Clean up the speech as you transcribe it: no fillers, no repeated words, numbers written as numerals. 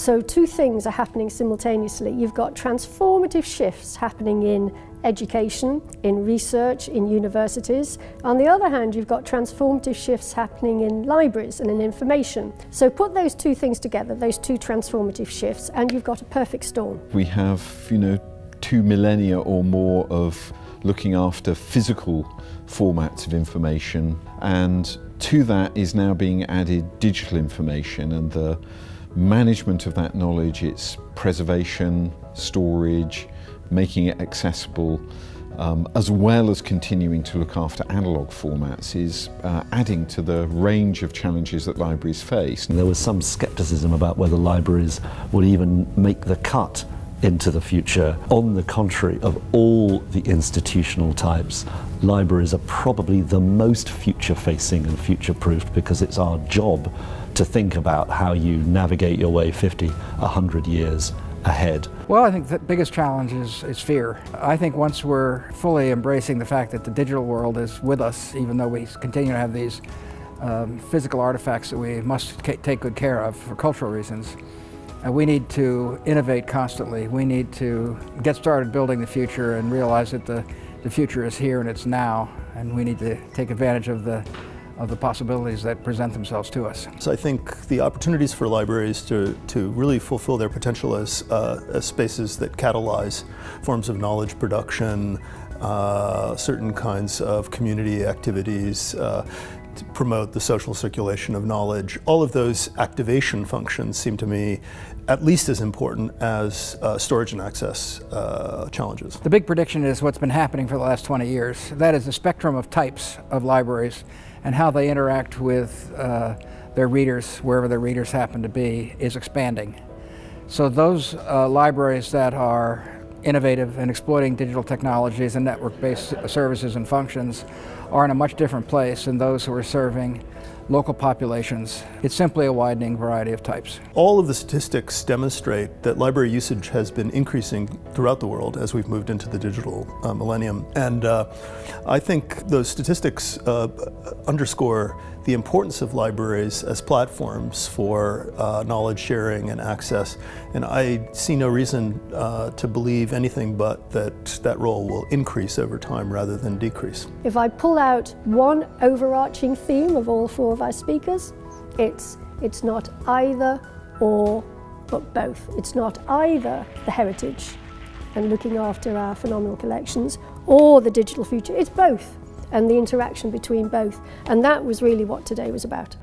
So two things are happening simultaneously. You've got transformative shifts happening in education, in research, in universities. On the other hand, you've got transformative shifts happening in libraries and in information. So put those two things together, those two transformative shifts, and you've got a perfect storm. We have, you know, 2 millennia or more of looking after physical formats of information, and to that is now being added digital information and the management of that knowledge, its preservation, storage, making it accessible, as well as continuing to look after analogue formats, is adding to the range of challenges that libraries face. There was some scepticism about whether libraries would even make the cut into the future. On the contrary, of all the institutional types, libraries are probably the most future-facing and future-proofed, because it's our job to think about how you navigate your way 50, 100 years ahead. Well, I think the biggest challenge is fear. I think once we're fully embracing the fact that the digital world is with us, even though we continue to have these physical artifacts that we must take good care of for cultural reasons, we need to innovate constantly. We need to get started building the future and realize that the future is here and it's now, and we need to take advantage of the possibilities that present themselves to us. So I think the opportunities for libraries to really fulfill their potential as spaces that catalyze forms of knowledge production, certain kinds of community activities, to promote the social circulation of knowledge. All of those activation functions seem to me at least as important as storage and access challenges. The big prediction is what's been happening for the last 20 years. That is the spectrum of types of libraries and how they interact with their readers, wherever their readers happen to be, is expanding. So those libraries that are innovative and exploiting digital technologies and network-based services and functions are in a much different place than those who are serving local populations. It's simply a widening variety of types. All of the statistics demonstrate that library usage has been increasing throughout the world as we've moved into the digital millennium. And I think those statistics underscore the importance of libraries as platforms for knowledge sharing and access. And I see no reason to believe anything but that role will increase over time rather than decrease. If I pull out one overarching theme of all four of our speakers, it's not either or, but both. It's not either the heritage and looking after our phenomenal collections or the digital future. It's both, and the interaction between both. And that was really what today was about.